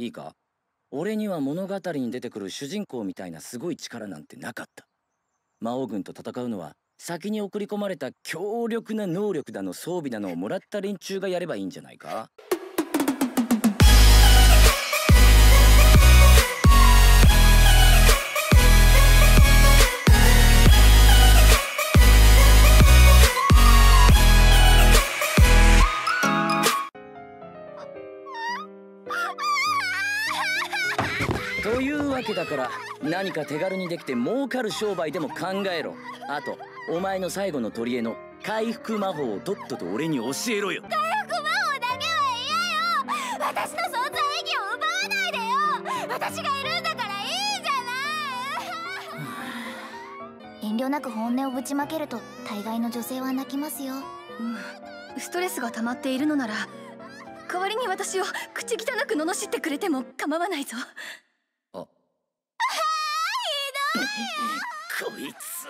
いいか、俺には物語に出てくる主人公みたいなすごい力なんてなかった。魔王軍と戦うのは先に送り込まれた強力な能力だの装備だのをもらった連中がやればいいんじゃないか。というわけだから、何か手軽にできて儲かる商売でも考えろ。あとお前の最後の取り柄の回復魔法をとっとと俺に教えろよ。回復魔法だけは嫌よ。私の存在意義を奪わないでよ。私がいるんだからいいじゃない。遠慮なく本音をぶちまけると大概の女性は泣きますよ。うん、ストレスが溜まっているのなら代わりに私を口汚く罵ってくれても構わないぞ。こいつ。